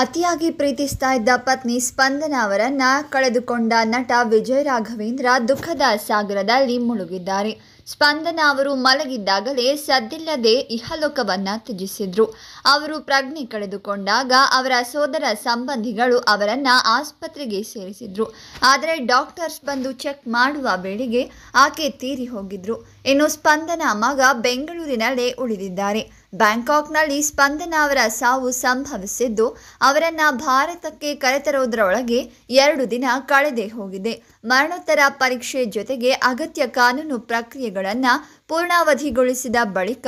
ಅತಿಯಾಗಿ ಪ್ರೀತಿಸ್ತಾ ಇದ್ದ ಪತ್ನಿ ಸ್ಪಂದನ ಅವರನ್ನು ಕಳೆದುಕೊಂಡ ನಟ ವಿಜಯ್ ರಾಘವೇಂದ್ರ ದುಃಖದ ಸಾಗರದಲ್ಲಿ ಮುಳುಗಿದ್ದಾರೆ. ಸ್ಪಂದನ ಅವರು ಮಲಗಿದ್ದಾಗಲೇ ಸದ್ದಿಲ್ಲದೆ ಇಹಲೋಕವನ್ನು ತ್ಯಜಿಸಿದ್ರು. ಅವರು ಪ್ರಜ್ಞೆ ಕಳೆದುಕೊಂಡಾಗ ಅವರ ಸೋದರ ಸಂಬಂಧಿಗಳು ಅವರನ್ನು ಆಸ್ಪತ್ರೆಗೆ ಸೇರಿಸಿದ್ರು. ಆದರೆ ಡಾಕ್ಟರ್ಸ್ ಬಂದು ಚೆಕ್ ಮಾಡುವ ವೇಳೆಗೆ ಆಕೆ ತೀರಿ ಹೋಗಿದ್ರು. ಇನ್ನು ಸ್ಪಂದನ ಮಗ ಬೆಂಗಳೂರಿನಲ್ಲೇ ಉಳಿದಿದ್ದಾರೆ. ಬ್ಯಾಂಕಾಕ್ನಲ್ಲಿ ಸ್ಪಂದನ ಅವರ ಸಾವು ಸಂಭವಿಸಿದ್ದು ಅವರನ್ನು ಭಾರತಕ್ಕೆ ಕರೆತರೋದರೊಳಗೆ 2 ದಿನ ಕಳೆದೇ ಹೋಗಿದೆ. ಮರಣೋತ್ತರ ಪರೀಕ್ಷೆ ಜೊತೆಗೆ ಅಗತ್ಯ ಕಾನೂನು ಪ್ರಕ್ರಿಯೆಗಳನ್ನು ಪೂರ್ಣಾವಧಿಗೊಳಿಸಿದ ಬಳಿಕ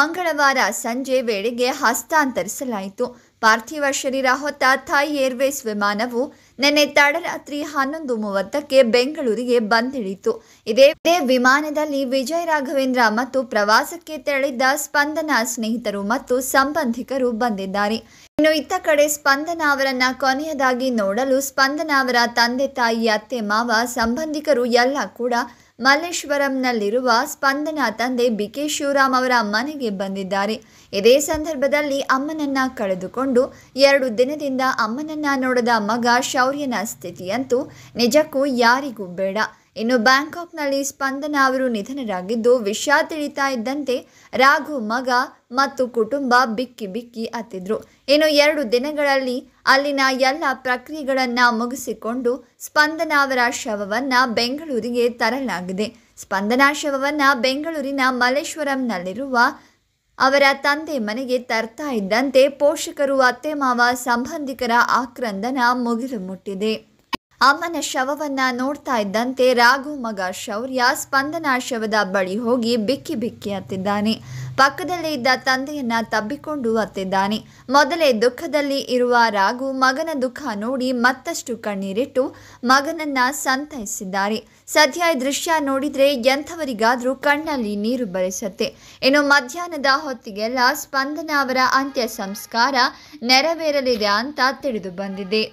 ಮಂಗಳವಾರ ಸಂಜೆ ವೇಳೆಗೆ ಹಸ್ತಾಂತರಿಸಲಾಯಿತು. ಪಾರ್ಥಿವ ಶರೀರ ಹೊತ್ತ ಥೈ ಏರ್ವೇಸ್ ವಿಮಾನವು ನಿನ್ನೆ ತಡರಾತ್ರಿ 11:30ಕ್ಕೆ ಬೆಂಗಳೂರಿಗೆ ಬಂದಿಳಿತು. ಇದೇ ವಿಮಾನದಲ್ಲಿ ವಿಜಯ್ ರಾಘವೇಂದ್ರ ಮತ್ತು ಪ್ರವಾಸಕ್ಕೆ ತೆರಳಿದ್ದ ಸ್ಪಂದನ ಸ್ನೇಹಿತರು ಮತ್ತು ಸಂಬಂಧಿಕರು ಬಂದಿದ್ದಾರೆ. ಇನ್ನು ಇತ್ತ ಕಡೆ ಸ್ಪಂದನ ಅವರನ್ನ ಕೊನೆಯದಾಗಿ ನೋಡಲು ಸ್ಪಂದನ ಅವರ ತಂದೆ ತಾಯಿ ಅತ್ತೆ ಮಾವ ಸಂಬಂಧಿಕರು ಎಲ್ಲ ಕೂಡ ಮಲ್ಲೇಶ್ವರಂನಲ್ಲಿರುವ ಸ್ಪಂದನ ತಂದೆ ಬಿಕೆ ಶಿವರಾಮ್ ಅವರ ಮನೆಗೆ ಬಂದಿದ್ದಾರೆ. ಇದೇ ಸಂದರ್ಭದಲ್ಲಿ ಅಮ್ಮನನ್ನ ಕಳೆದುಕೊಂಡು 2 ದಿನದಿಂದ ಅಮ್ಮನನ್ನ ನೋಡದ ಮಗ ಶೌರ್ಯನ ಸ್ಥಿತಿಯಂತೂ ನಿಜಕ್ಕೂ ಯಾರಿಗೂ ಬೇಡ. ಇನ್ನು ಬ್ಯಾಂಕಾಕ್ನಲ್ಲಿ ಸ್ಪಂದನ ಅವರು ನಿಧನರಾಗಿದ್ದು ವಿಷ ತಿಳಿತಾ ಇದ್ದಂತೆ ರಾಘು ಮಗ ಮತ್ತು ಕುಟುಂಬ ಬಿಕ್ಕಿ ಬಿಕ್ಕಿ ಅತ್ತಿದ್ರು. ಇನ್ನು 2 ದಿನಗಳಲ್ಲಿ ಅಲ್ಲಿನ ಎಲ್ಲ ಪ್ರಕ್ರಿಯೆಗಳನ್ನು ಮುಗಿಸಿಕೊಂಡು ಸ್ಪಂದನ ಅವರ ಶವವನ್ನು ಬೆಂಗಳೂರಿಗೆ ತರಲಾಗಿದೆ. ಸ್ಪಂದನ ಶವವನ್ನು ಬೆಂಗಳೂರಿನ ಮಲ್ಲೇಶ್ವರಂನಲ್ಲಿರುವ ಅವರ ತಂದೆ ಮನೆಗೆ ತರ್ತಾ ಇದ್ದಂತೆ ಪೋಷಕರು ಅತ್ತೆ ಮಾವ ಸಂಬಂಧಿಕರ ಆಕ್ರಂದನ ಮುಗಿಲು ಮುಟ್ಟಿದೆ. ಅಮ್ಮನ ಶವವನ್ನು ನೋಡ್ತಾ ಇದ್ದಂತೆ ರಾಘು ಮಗ ಶೌರ್ಯ ಸ್ಪಂದನ ಶವದ ಬಳಿ ಹೋಗಿ ಬಿಕ್ಕಿ ಬಿಕ್ಕಿ ಅತ್ತಿದ್ದಾನೆ. ಪಕ್ಕದಲ್ಲೇ ಇದ್ದ ತಂದೆಯನ್ನು ತಬ್ಬಿಕೊಂಡು ಅತ್ತಿದ್ದಾನೆ. ಮೊದಲೇ ದುಃಖದಲ್ಲಿ ಇರುವ ರಾಘು ಮಗನ ದುಃಖ ನೋಡಿ ಮತ್ತಷ್ಟು ಕಣ್ಣೀರಿಟ್ಟು ಮಗನನ್ನು ಸಂತೈಸಿದ್ದಾರೆ. ಸದ್ಯ ಈ ದೃಶ್ಯ ನೋಡಿದರೆ ಎಂಥವರಿಗಾದರೂ ಕಣ್ಣಲ್ಲಿ ನೀರು ಬರಿಸುತ್ತೆ. ಇನ್ನು ಮಧ್ಯಾಹ್ನದ ಹೊತ್ತಿಗೆಲ್ಲ ಸ್ಪಂದನ ಅವರ ಅಂತ್ಯ ಸಂಸ್ಕಾರ ನೆರವೇರಲಿದೆ ಅಂತ ತಿಳಿದು ಬಂದಿದೆ.